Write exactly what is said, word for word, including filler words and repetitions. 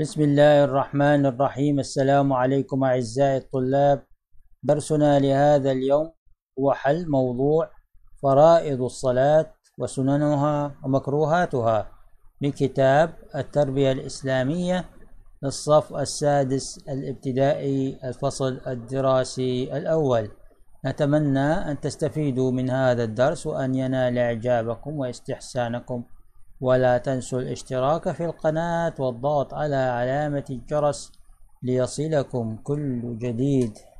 بسم الله الرحمن الرحيم. السلام عليكم أعزائي الطلاب. درسنا لهذا اليوم هو حل موضوع فرائض الصلاة وسننها ومكروهاتها بكتاب التربية الإسلامية للصف السادس الابتدائي الفصل الدراسي الأول. نتمنى أن تستفيدوا من هذا الدرس وأن ينال إعجابكم واستحسانكم، ولا تنسوا الاشتراك في القناة والضغط على علامة الجرس ليصلكم كل جديد.